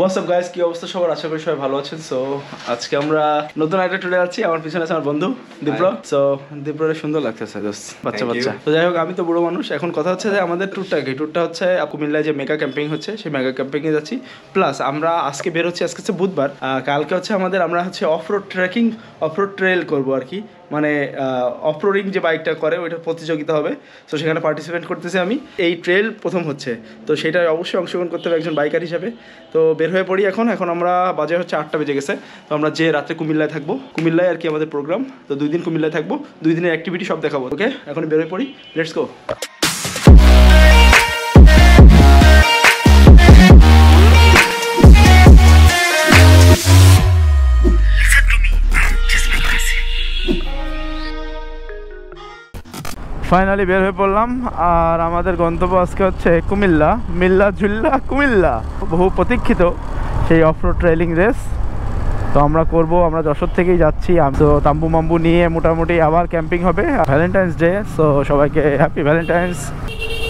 What's up guys? কি অবস্থা সবার? আশা করি সবাই ভালো আছেন। সো আজকে আমরা নতুন আইটেম টুডে আছি। আমার পিছনে আছে আমার বন্ধু দীপ্র। সো দীপ্ররে সুন্দর লাগতেছে দোস্ত, বাচ্চা বাচ্চা। তো যাই হোক, আমি তো বড় মানুষ। এখন কথা হচ্ছে যে আমাদের ট্যুরটা হচ্ছে কুমিল্লায় যে মেগা ক্যাম্পিং হচ্ছে সেই মেগা ক্যাম্পিং এ যাচ্ছি। প্লাস আমরা আজকে বের হচ্ছি, আজকে হচ্ছে বুধবার, কালকে হচ্ছে আমাদের আমরা হচ্ছে অফরোড ট্রেকিং, অফরোড ট্রেল করবো আর কি, মানে অফরোডিং যে বাইকটা করে ওইটা প্রতিযোগিতা হবে। সো সেখানে পার্টিসিপেট করতেছি আমি। এই ট্রেল প্রথম হচ্ছে, তো সেটা অবশ্যই অংশগ্রহণ করতে হবে একজন বাইকার হিসাবে। তো বের হয়ে পড়ি এখন। আমরা বাজে হচ্ছে 8টা বেজে গেছে। তো আমরা যে রাতে কুমিল্লায় থাকবো, কুমিল্লায় আর কি আমাদের প্রোগ্রাম। তো 2 দিন কুমিল্লায় থাকবো, 2 দিনের অ্যাক্টিভিটি সব দেখাবো। ওকে, এখন বের হয়ে পড়ি, লেটস গো। ফাইনালি বের হয়ে পড়লাম, আর আমাদের গন্তব্য আজকে হচ্ছে কুমিল্লা, মিল্লা ঝুল্লা কুমিল্লা। বহু প্রতীক্ষিত সেই অফরোড ট্রেলিং রেস তো আমরা করব। আমরা যশোর থেকেই যাচ্ছি। তো তাম্বু মাম্বু নিয়ে মোটামুটি আবার ক্যাম্পিং হবে। ভ্যালেন্টাইন্স ডে, সো সবাইকে হ্যাপি ভ্যালেন্টাইন্স।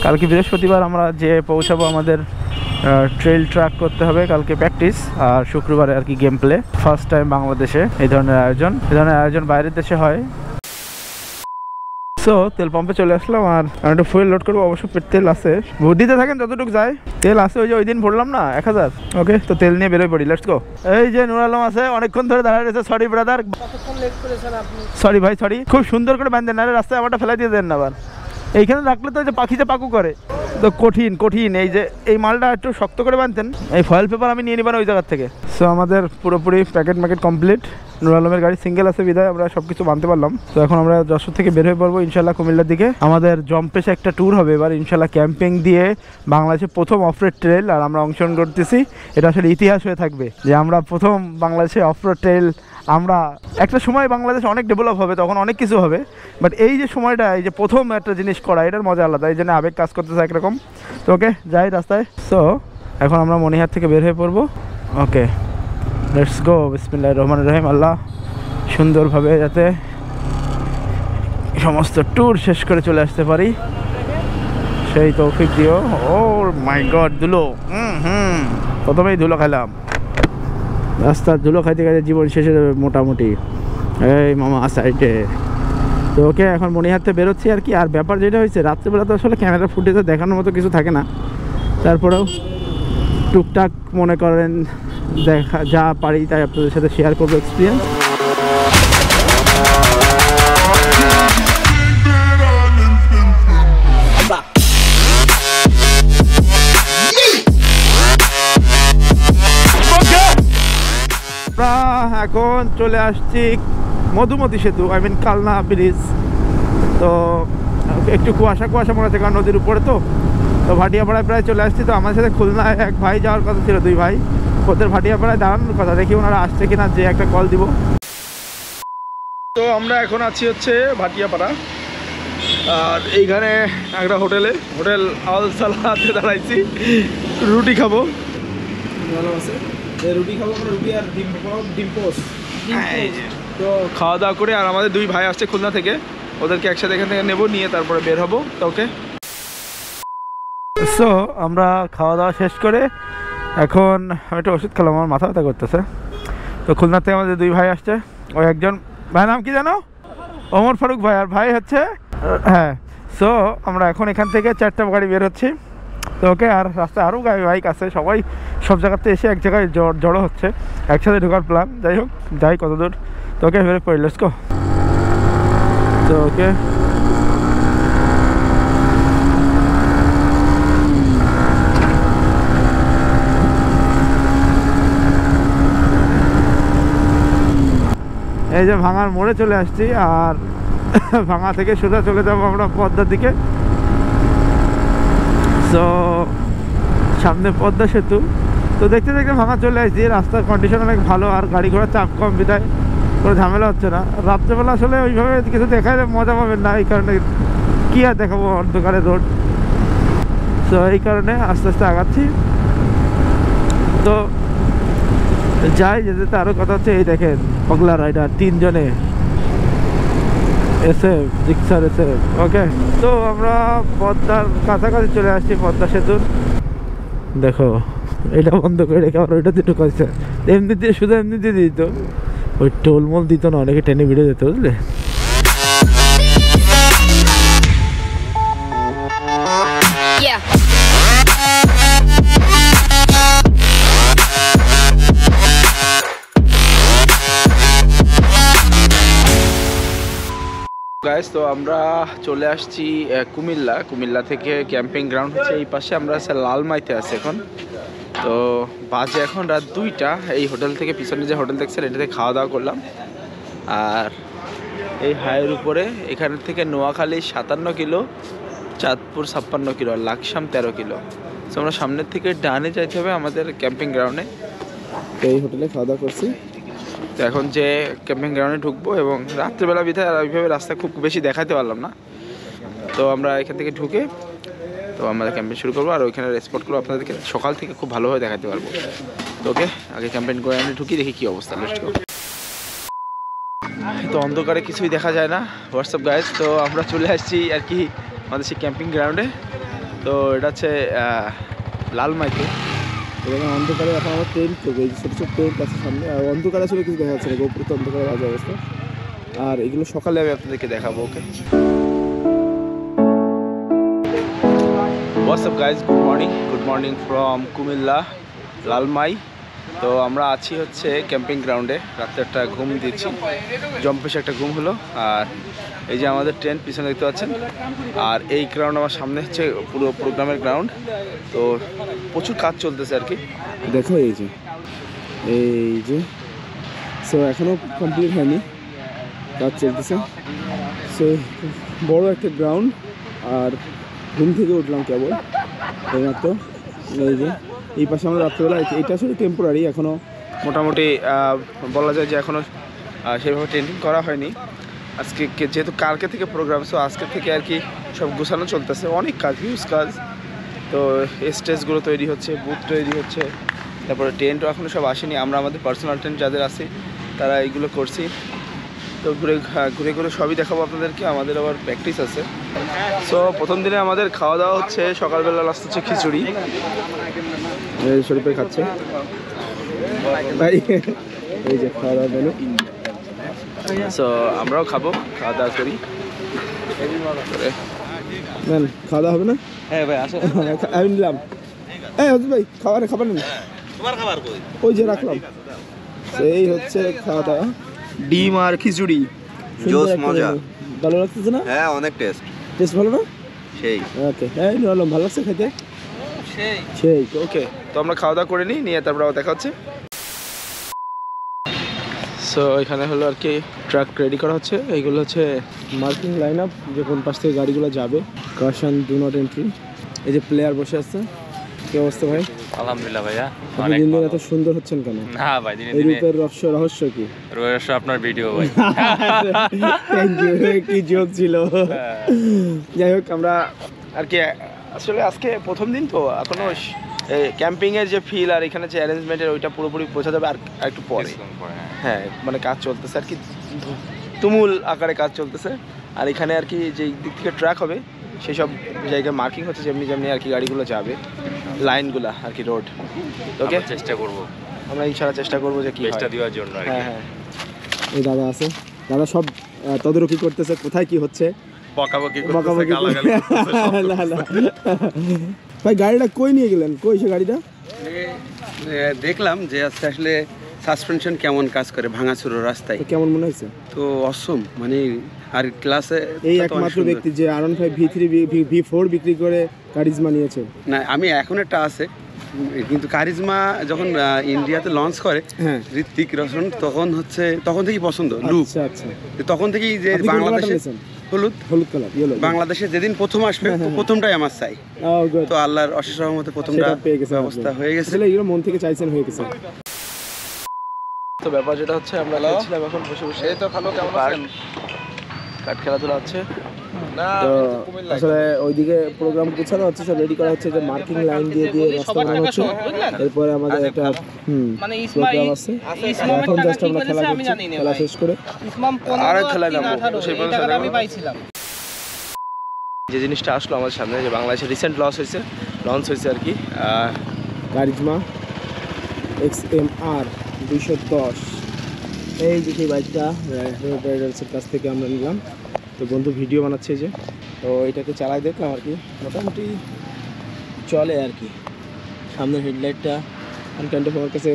কালকে বৃহস্পতিবার আমরা যে পৌঁছাবো, আমাদের ট্রেল ট্র্যাক করতে হবে কালকে, প্র্যাকটিস, আর শুক্রবারে আর কি গেম প্লে। ফার্স্ট টাইম বাংলাদেশে এই ধরনের আয়োজন, বাইরের দেশে হয়। তো তেল পাম্পে চলে আসলাম, আর একটু ফুয়েল লোড করবো। অবশ্য তেল আছে, ভোট দিতে থাকেন যতটুকু যায়। তেল আছে, ওই যে ওই দিন ভরলাম না 1000। ওকে, তো তেল নিয়ে বেরোয় পড়ি, লেটস গো। এই যে নুর আলম আছে, অনেকক্ষণ ধরে দাঁড়ায় রয়েছে। সরি ব্রাদার, সরি ভাই, সরি। খুব সুন্দর করে বাঁধেন না, রাস্তায় আমারটা ফেলাই দিয়ে দেন না। আবার এইখানে রাখলে তো যে পাখিতে পাকু করে, তো কঠিন কঠিন। এই যে এই মালটা একটু শক্ত করে বাঁধতেন। এই ফয়েল পেপার আমি নিয়ে নিব না ওই জায়গার থেকে। সো আমাদের পুরোপুরি প্যাকেট ম্যাকেট কমপ্লিট। নুর আলমের গাড়ি সিঙ্গেল আছে বিদায় আমরা সব কিছু বানতে পারলাম। তো এখন আমরা যশোর থেকে বের হয়ে পড়বো ইনশাল্লাহ কুমিল্লার দিকে। আমাদের জম্পেশে একটা ট্যুর হবে এবার ইনশাল্লাহ, ক্যাম্পিং দিয়ে বাংলাদেশের প্রথম অফরোড ট্রেল, আর আমরা অংশগ্রহণ করতেছি। এটা আসলে ইতিহাস হয়ে থাকবে যে আমরা প্রথম বাংলাদেশে অফরোড ট্রেল। আমরা একটা সময় বাংলাদেশ অনেক ডেভেলপ হবে, তখন অনেক কিছু হবে, বাট এই যে সময়টা, এই যে প্রথম একটা জিনিস করা, এটার মজা আলাদা। এই জন্য আবেগ কাজ করতেছে একরকম। তো ওকে, যাই রাস্তায়। সো এখন আমরা মনিহার থেকে বের হয়ে পড়বো। Okay, let's go. বিসমিল্লাহির রহমানির রহিম। আল্লাহ সুন্দরভাবে যাতে সমস্ত ট্যুর শেষ করে চলে আসতে পারি সেই তৌফিক দিও। ও মাই গড, ধুলো। প্রথমেই ধুলো খেলাম, রাস্তা ধুলো খাইতে খাইতে জীবন শেষ হয়ে যাবে মোটামুটি। এই মামা সাইডে। তো ওকে, এখন মনিহাতে বেরোচ্ছি আর কি। আর ব্যাপার যেটা হয়েছে, রাত্রেবেলা তো আসলে ক্যামেরা ফুটেজে দেখানোর মতো কিছু থাকে না, তারপরেও টুকটাক মনে করেন দেখা যা পারি তাই আপনাদের সাথে শেয়ার করবো এক্সপিরিয়েন্স। এখন চলে আসছি মধুমতি সেতু, আই মিন কালনা ব্রিজ। তো একটু কুয়াশা কুয়াশা মনে হচ্ছে কারণ নদীর উপরে। তো তো ভাটিয়াপাড়ায় প্রায় চলে আসছি। তো আমার সাথে খুলনায় এক ভাই যাওয়ার কথা ছিল, 2 ভাই, ওদের ভাটিয়াপাড়ায় দাঁড়ানোর কথা। দেখি ওনারা আসছে কিনা, যে একটা কল দিব। তো আমরা এখন আছি হচ্ছে ভাটিয়াপাড়া, আর এইখানে একটা হোটেলে, হোটেল আল সালাতে দাঁড়াইছি। রুটি খাবো, ভালো আছে। রুটি খাবো, রুটি আর ডিম পোস্ট। তো খাওয়া দাওয়া করে, আর আমাদের 2 ভাই আসছে খুলনা থেকে, ওদেরকে একসাথে এখান থেকে নেবো, নিয়ে তারপরে বের হবো। তো ওকে, সো আমরা খাওয়া দাওয়া শেষ করে এখন আমি একটু ওষুধ খেলাম, আমার মাথা ব্যথা করতেছে। তো খুলনা থেকে আমাদের 2 ভাই আসছে। ওই একজন ভাই নাম কি জানো? ওমর ফারুক ভাই, আর ভাই হচ্ছে হ্যাঁ। সো আমরা এখন এখান থেকে 4টা গাড়ি বের হচ্ছি। তো ওকে, আর রাস্তায় আরও বাইক আছে, সবাই সব জায়গাতে এসে এক জায়গায় জড়ো হচ্ছে, একসাথে ঢোকার প্ল্যান। যাই হোক, যাই কত দূর। তো ওকে, বেরো পড়ি, লেটস গো। তো ওকে, এই যে ভাঙার মোড়ে চলে আসছি, আর ভাঙা থেকে সোজা চলে যাবো আমরা পদ্মার দিকে। তো সামনে পদ্মা সেতু। তো দেখতে দেখতে ভাঙা চলে আসছি। রাস্তার কন্ডিশন অনেক ভালো, আর গাড়ি ঘোড়ার চাপ কম, বিদায় কোনো ঝামেলা হচ্ছে না। রাত্রেবেলা আসলে ওইভাবে কিছু দেখালে মজা পাবেন না, এই কারণে কী আর দেখাবো, অন্ধকারে রোড। তো এই কারণে আস্তে আস্তে আগাচ্ছি। তো যাই যেতে যেতে আরও কথা হচ্ছে। এই দেখেন পগলা রাইডার 3 জনে এসে রিক্সার এসে। ওকে, তো আমরা পদ্মার কাছাকাছি চলে আসছি, পদ্মা সেতুর। দেখো এটা বন্ধ করে রেখে আবার ওইটা দুটো কাজ এমনিতে শুধু এমনিতে দিত, ওই টোলমোল দিত না, অনেকে ট্রেনে ভিড়ে যেত, বুঝলে। তো আমরা চলে আসছি কুমিল্লা, কুমিল্লা থেকে ক্যাম্পিং গ্রাউন্ড হচ্ছে এই পাশে, আমরা লালমাইতে আছি এখন। তো বাজে এখন রাত 2টা। এই হোটেল থেকে, পিছনে যে হোটেল দেখছেন, এটাতে খাওয়া দাওয়া করলাম। আর এই হাইয়ের উপরে এখান থেকে নোয়াখালী 57 কিলো, চাঁদপুর 56 কিলো, আর লাকসাম 13 কিলো। তো আমরা সামনের থেকে ডানে যাইতে হবে আমাদের ক্যাম্পিং গ্রাউন্ডে। তো এই হোটেলে খাওয়া দাওয়া করছি, এখন যে ক্যাম্পিং গ্রাউন্ডে ঢুকবো। এবং রাত্রেবেলা বিধায় এইভাবে রাস্তা খুব বেশি দেখাতে পারলাম না, তো আমরা এখান থেকে ঢুকে তো আমরা ক্যাম্পেন শুরু করবো। আর ওইখানে স্পটগুলো আপনাদেরকে সকাল থেকে খুব ভালোভাবে দেখাতে পারবো। তো ওকে, আগে ক্যাম্পেন গ্রাউন্ডে ঢুকি, দেখি কী অবস্থা। তো অন্ধকারে কিছুই দেখা যায় না, হোয়াটসঅ্যাপ গাইজ। তো আমরা চলে আসছি আর কি আমাদের সেই ক্যাম্পিং গ্রাউন্ডে। তো এটা হচ্ছে লালমাইতে। এবং অন্ধকারে এখন আমার ট্রেন চলবে, এই ছোটো ছোটো ট্রেন আছে সামনে। আর অন্ধকার আসলে কিছু দেখা যাচ্ছে না, গোপুর তো অন্ধকারে বাজে অবস্থা। আর এগুলো সকালে আমি আপনাদেরকে দেখাবো। Okay, WhatsApp guys, good morning. Good morning from Comilla, Lalmai. তো আমরা আছি হচ্ছে ক্যাম্পিং গ্রাউন্ডে। রাত্রে একটা ঘুম দিচ্ছি, জম্পেশ একটা ঘুম হলো। আর এই যে আমাদের ট্রেন পিছনে দেখতে পাচ্ছেন। আর এই গ্রাউন্ড আমার সামনে হচ্ছে পুরো প্রোগ্রামের গ্রাউন্ড। তো প্রচুর কাজ চলতেছে আর কি, দেখো। এই যে সো এখনও কমপ্লিট হয়নি, কাজ চলতেছে। সো বড় একটা গ্রাউন্ড, আর ঘুম থেকে উঠলাম কেবল এইমাত্র। এই যে এই পাশে আমরা রাত্রেবেলা, এটা আসলে টেম্পোরারি, এখনও মোটামুটি বলা যায় যে এখনও সেভাবে ট্রেনিং করা হয়নি। আজকে যেহেতু কালকে থেকে প্রোগ্রাম, সো আজকে থেকে আর কি সব গোছানো চলতেছে, অনেক কাজ, হিউজ কাজ। তো স্টেজগুলো তৈরি হচ্ছে, বুথ তৈরি হচ্ছে, তারপরে টেন্টও এখনও সব আসেনি। আমরা আমাদের পার্সোনাল টেন্ট যাদের আছে তারা এইগুলো করছি। তো ঘুরে সবই দেখাবো আপনাদেরকে। আমাদের আবার প্র্যাকটিস আছে। সো প্রথম দিনে আমাদের খাওয়া দাওয়া হচ্ছে সকালবেলা, লাস্ট হচ্ছে খিচুড়ি। শরীফে খাচ্ছে ভাই, এই যে খাওয়া দাওয়া মেনু। সো আমরাও খাবো, খাওয়া দাওয়া করি। খাওয়া দাওয়া হবে না? হ্যাঁ ভাই, আসো, আমি নিলাম। হ্যাঁ হাজু ভাই, খাবার নেন, ওই যে রাখলাম। এই হচ্ছে খাওয়া দাওয়া, ডিম আর খিচুড়ি, জোস মজা। ভালো লাগতেছে না? হ্যাঁ, অনেক টেস্ট ভালো না? সেই ওকে, এই নিলাম, ভালো লাগছে খেতে, সেই ওকে। তো আমরা খাওয়া দাওয়া করে নিই, নিয়ে তারপর আবার দেখা হচ্ছে। সো এখানে হলো আর কি ট্রাক রেডি করা হচ্ছে। এইগুলো হচ্ছে মার্কিং লাইন আপ, যে কোন পাশ থেকে গাড়িগুলো যাবে। Caution do not entry. এই যে প্লেয়ার বসে আছে। কি অবস্থা ভাই? আলহামদুলিল্লাহ ভাইয়া। আপনি দিন দিন এত সুন্দর হচ্ছেন কেন? না ভাই, দিন দিন। রূপের রহস্য কি? রহস্য আপনার ভিডিও ভাই। থ্যাংক ইউ, কি জোক ছিল। যাই হোক, আমরা আর কি আসলে আজকে প্রথম দিন, তো এখনো ক্যাম্পিংয়ের যে ফিল আর এখানে যে অ্যারেঞ্জমেন্টের ওইটা পুরোপুরি পৌঁছা যাবে আর একটু পরে। হ্যাঁ, মানে কাজ চলতেছে আর কি, তুমুল আকারে কাজ চলতেছে। আর এখানে আর কি যে দিক থেকে ট্র্যাক হবে সেই সব জায়গায় মার্কিং হচ্ছে, যেমনি যেমনি আর কি গাড়িগুলো যাবে, লাইনগুলো আর কি, রোড। ওকে, চেষ্টা করবো আমরা, ইনশাআল্লাহ চেষ্টা করবো যে কি দেওয়ার জন্য। হ্যাঁ হ্যাঁ, এই দাদা আছে, দাদা সব তদারকি করতেছে, কোথায় কি হচ্ছে। ভাই গাড়িটা কই নিয়ে গেলেন? কই সে গাড়িটা? দেখলাম যে আসলে সাসপেনশন কেমন কাজ করে ভাঙাচুর রাস্তায়, কেমন মনে হয়েছে? তো অসম মানে, আর ক্লাসে এই একমাত্র ব্যক্তি যে R15 V3 V4 বিক্রি করে কারিজমা নিয়েছে। না, আমি এখন একটা আছে, কিন্তু কারিজমা যখন ইন্ডিয়াতে লঞ্চ করে ঋত্বিক রোশন, তখন হচ্ছে তখন থেকেই পছন্দ লুক। আচ্ছা, তখন থেকেই যে বাংলাদেশে হলুদ কালার ইয়েলো, বাংলাদেশে যেদিন প্রথম আসবে প্রথমটাই আমার চাই। তো আল্লাহর অশেষ রহমতে প্রথমটা পেয়ে গেছে, অবস্থা হয়ে গেছে, এগুলো মন থেকে চাইছেন, হয়ে গেছে। তো ব্যাপার যেটা হচ্ছে, আমরা খেলছিলাম এখন বসে বসে। এই তো ভালো, কেমন আছেন? কাট খেলাধুলা হচ্ছে না, আসলে ওইদিকে প্রোগ্রাম গুছানো হচ্ছে, সব রেডি করা হচ্ছে, যে মার্কিং লাইন দিয়ে রাস্তা বানানো হচ্ছে। এরপরে আমাদের একটা মানে ইসমাম আছে, এখন জাস্ট আমরা খেলা শেষ করে ইসমাম 15 সেই পর্যন্ত আমি পাইছিলাম। যে জিনিসটা আসলো আমার সামনে, যে বাংলাদেশে রিসেন্ট লঞ্চ হয়েছে আর কি, কারিজমা XMR 210 এই যে বাইকটা রাইডার্সের কাছ থেকে আমরা নিলাম। তো বন্ধু ভিডিও বানাচ্ছে যে, তো এটাকে চালাই দেখলাম আর কি, মোটামুটি চলে আর কি। সামনের হেডলাইটটা আনকাইন্ড অফ আমার কাছে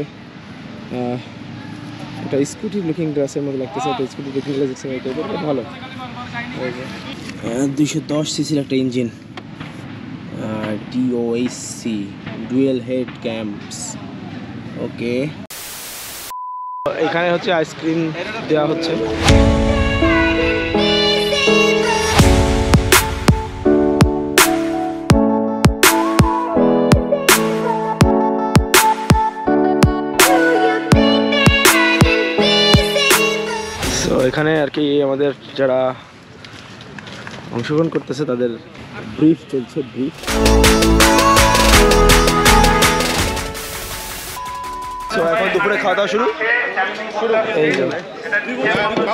একটা স্কুটি লুকিং গ্লাসের মতো লাগতেছে, একটা স্কুটি লুকিং গ্লাস ভালো। 210 সিসির একটা engine, DOHC dual head cams. Okay, এখানে হচ্ছে আইসক্রিম দেওয়া হচ্ছে। তো এখানে আর কি আমাদের যারা অংশগ্রহণ করতেছে তাদের ব্রিফ চলছে, ব্রিফ। তো এখন দুপুরে খাওয়া দাওয়া শুরু। এই খাওয়া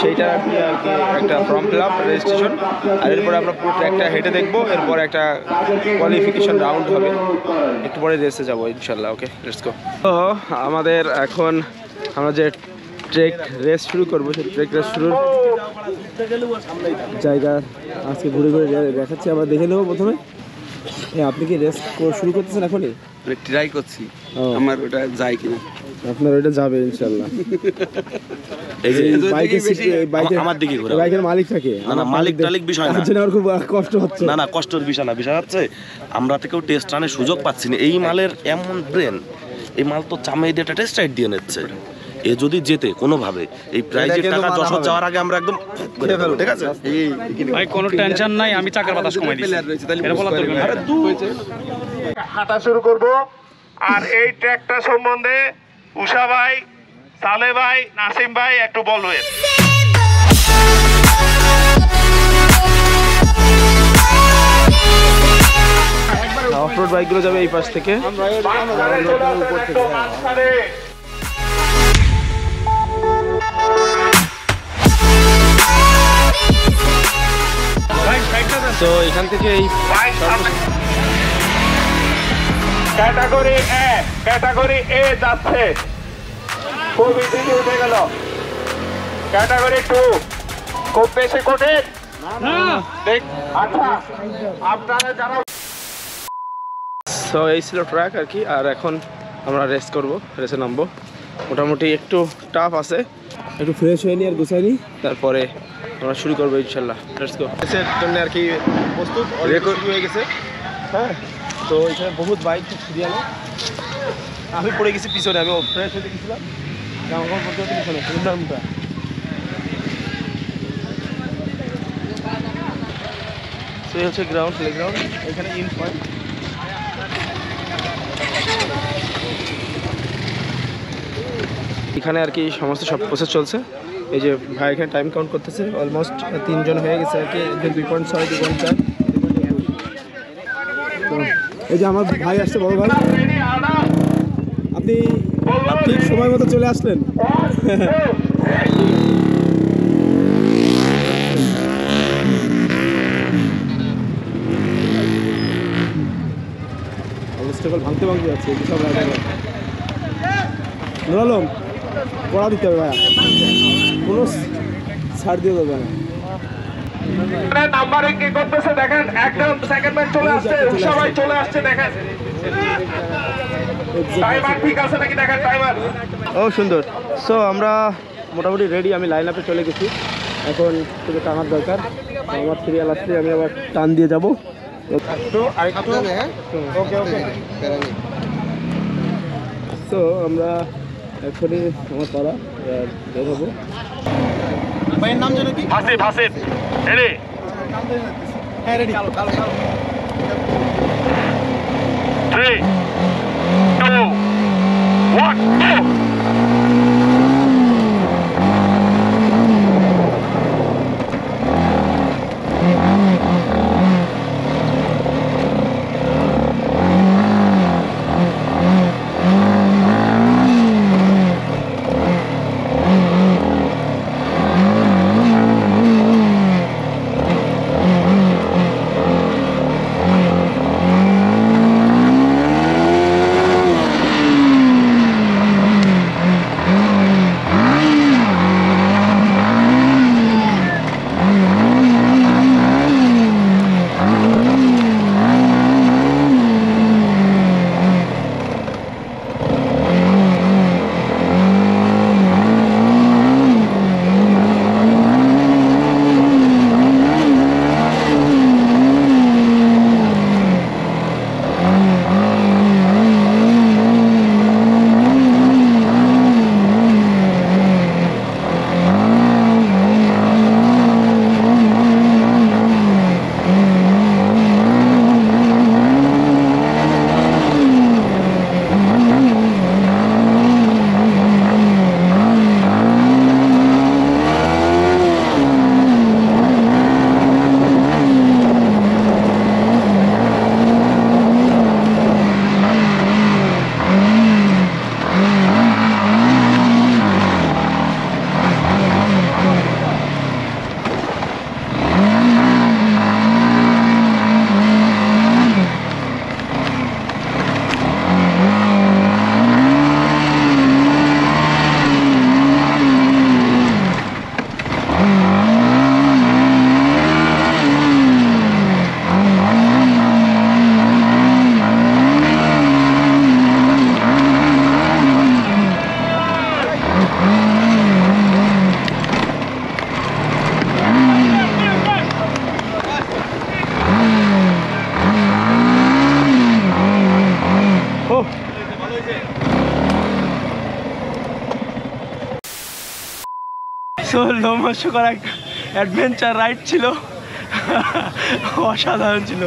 সেইটা আর কি একটা ফর্ম ফিল আপ রেজিস্ট্রেশন। আর এরপরে আমরা পুরো ট্র্যাকটা হেঁটে দেখবো, এরপর একটা কোয়ালিফিকেশন রাউন্ড হবে, একটু পরে রেসে যাবো ইনশাল্লাহ। Okay, let's go. তো আমাদের এখন আমরা যে ট্রেক রেস শুরু করবো সেই ট্রেক রেস শুরুর জায়গা আজকে ঘুরে ঘুরে দেখাচ্ছি। আবার দেখে নেবো প্রথমে, আপনি কি রেস শুরু করতেছেন এখনই? ট্রাই করছি আমার ওটা যায় কিনা। আপনার ওইটা যাবে ইনশাল্লাহ। আমরা থেকেও টেস্ট রানের সুযোগ পাচ্ছি না। এই মালের এমন ব্রেন, এই মাল তো চামড়া দিয়ে টেস্ট রাইড দিয়ে নিচ্ছে। এ যদি জেতে কোনোভাবে এই প্রাইজের টাকা যশোর যাওয়ার আগে আমরা একদম ঠিক আছে ভাই, কোনো টেনশন নাই। আমি চাকার বাতাস কমাই দিছি, এটা বলা দরকার না। আরে হাঁটা শুরু করব। আর এই ট্র্যাকটা সম্বন্ধে উষা ভাই, সালে ভাই, নাসিম ভাই একটু বলবেন। অফরোড বাইকগুলো যাবে এই পাশ থেকে, উপর থেকে। তো এখান থেকে এই ক্যাটাগরি এ যাচ্ছে, খুবই দিকে উঠে গেল। ক্যাটাগরি 2 খুব বেশি কঠিন না। আচ্ছা, আপনারা যারা তো এই ছিল ট্র্যাক আর কি। আর এখন আমরা রেস করব, রেসে নামবো। মোটামুটি একটু টাফ আছে, একটু ফ্রেশ হয়নি আর গুছাইনি, তারপরে আমরা শুরু করবো ইনশাল্লাহ। Let's go. রেসের জন্য আর কি প্রস্তুত হয়ে গেছে। হ্যাঁ, তো এখানে বহুত বাইক সিরিয়াল। আমি পড়ে গেছি পিছনে, আমি ফ্রেশ হয়ে গেছিলাম। তো এই হচ্ছে গ্রাউন্ড, প্লেগ্রাউন্ড, এখানে ইন পয়েন্ট। এখানে আর কি সমস্ত সব প্রসেস চলছে। এই যে ভাই এখানে টাইম কাউন্ট করতেছে, অলমোস্ট 3 জন হয়ে গেছে আর কি, 2.6 2.4। এই যে আমার ভাই আসছে, বড় ভাই। আপনি ঠিক সময় মতো চলে আসলেন। অবস্থাগুলো ভাঙতে ভাঙতে যাচ্ছে সব রাইডাররা। পড়া দিতে হবে ভাইয়া, কোনো ছাড় দিয়ে দেবে না। নাম্বারে কে করতেছে দেখেন, একদম সেকেন্ড ম্যান চলে আসছে, সবাই চলে আসছে দেখেন। টাইমার ঠিক আছে নাকি দেখেন, টাইমার ও সুন্দর। সো আমরা মোটামুটি রেডি, আমি লাইন আপে চলে গেছি। এখন তোকে টানার দরকার, আমার সিরিয়াল আসছে, আমি আবার টান দিয়ে যাবো। সো আমরা এখনই আমার পাড়া বের হবো। ভাইয়ের নাম জানো কি? হাসিফ। হাসিফ রেডি? হ্যাঁ রেডি। কালো কালো কালো 3 2 1 So লোমহর্ষকর একটা অ্যাডভেঞ্চার রাইড ছিল, অসাধারণ ছিল।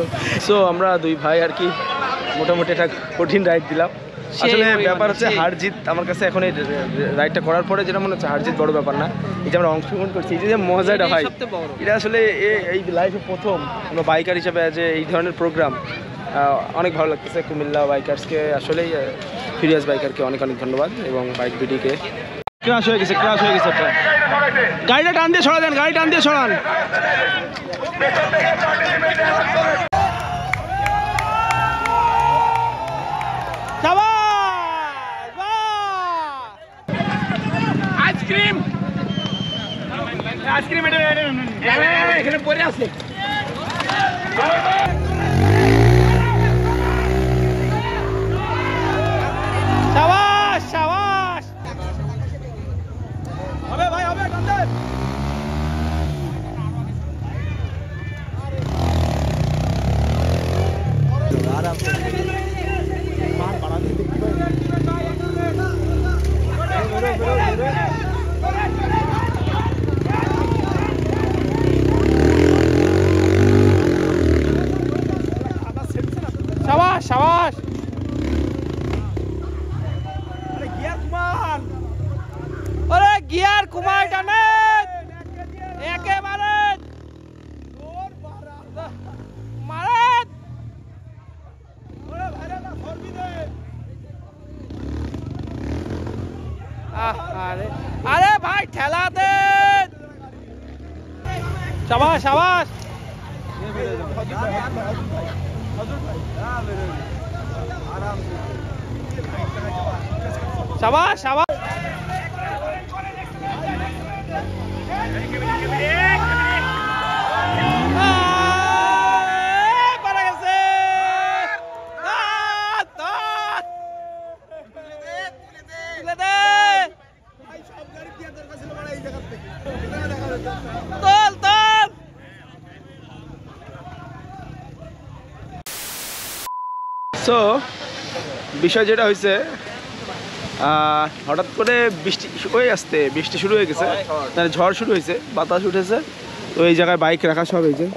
সো আমরা দুই ভাই আর কি মোটামুটি একটা কঠিন রাইড দিলাম। আসলে ব্যাপার হচ্ছে হারজিত আমার কাছে এখন এই রাইডটা করার পরে যেটা মনে হচ্ছে হারজিত বড় ব্যাপার না, এই যে আমরা অংশগ্রহণ করছি, এই যে মজাটা ভাই, এটা আসলে এই লাইফে প্রথম আমরা বাইকার হিসাবে যে এই ধরনের প্রোগ্রাম, অনেক ভালো লাগতেছে। কুমিল্লা বাইকার্সকে আসলেই, ফিরিয়াস বাইকারকে অনেক অনেক ধন্যবাদ এবং বাইক ভিডিকে। ক্রাশ হয়ে গেছে, ক্রাশ হয়ে গেছে। গাড়িটা টান দিয়ে সরা দেন, গাড়ি টান দিয়ে সরান। আইসক্রিম আইসক্রিম এখানে পরে আসলে তো বিষয় যেটা হয়েছে, হঠাৎ করে বৃষ্টি হয়ে আসতে বৃষ্টি শুরু হয়ে গেছে, মানে ঝড় শুরু হয়েছে, বাতাস উঠেছে। তো এই জায়গায় বাইক রাখা সব এই যে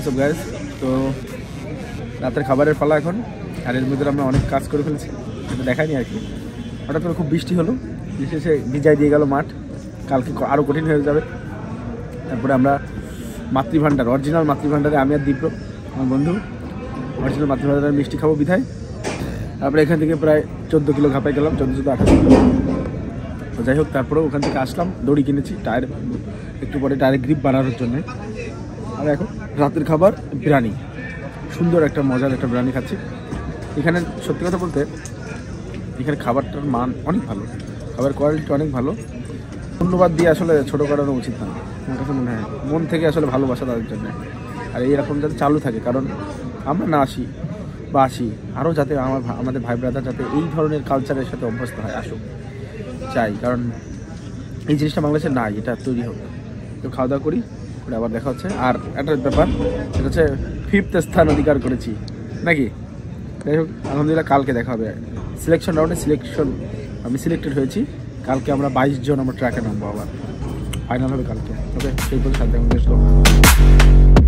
What's up guys? So রাতের খাবারের পালা এখন আর এর মধ্যে আমরা অনেক কাজ করে ফেলেছি কিন্তু দেখাইনি আর কি হঠাৎ করে খুব বৃষ্টি হলো বিশেষে ভিজা দিয়ে গেল মাঠ কালকে আরো কঠিন হয়ে যাবে তারপরে আমরা মাতৃভান্ডার অরিজিনাল মাতৃভান্ডারে আমি আর দীপ্র আমার বন্ধু অরিজিনাল মাতৃভান্ডারের মিষ্টি খাবো বিধায় তারপরে এখান থেকে প্রায় 14 কিলো ঘাপায় গেলাম 1418 তো যাই হোক তারপরে ওখান থেকে আসলাম দড়ি কিনেছি টায়ার একটু পরে টায়ারের গ্রিপ বানানোর জন্য আর এখন রাতের খাবার বিরিয়ানি সুন্দর একটা মজার একটা বিরিয়ানি খাচ্ছি এখানে সত্যি কথা বলতে এখানে খাবারটার মান অনেক ভালো খাবার কোয়ালিটি অনেক ভালো ধন্যবাদ দিয়ে আসলে ছোটো করানো উচিত না আমার কাছে মনে হয় মন থেকে আসলে ভালোবাসা তাদের জন্য আর এইরকম যাতে চালু থাকে কারণ আমরা না আসি বা আসি আরও যাতে আমাদের ভাই ব্রাদার যাতে এই ধরনের কালচারের সাথে অভ্যস্ত হয় আসুক চাই কারণ এই জিনিসটা বাংলাদেশে নাই এটা তৈরি হোক তো খাওয়া দাওয়া করি করে আবার দেখা হচ্ছে আর একটা ব্যাপার সেটা হচ্ছে 5th স্থান অধিকার করেছি নাকি যাই হোক আলহামদুলিল্লাহ কালকে দেখা হবে সিলেকশন রাউন্ডে আমি সিলেক্টেড হয়েছি কালকে আমরা 22 জন আমার ট্র্যাকে নামবো আবার ফাইনাল হবে কালকে ওকে সেই পর্যন্ত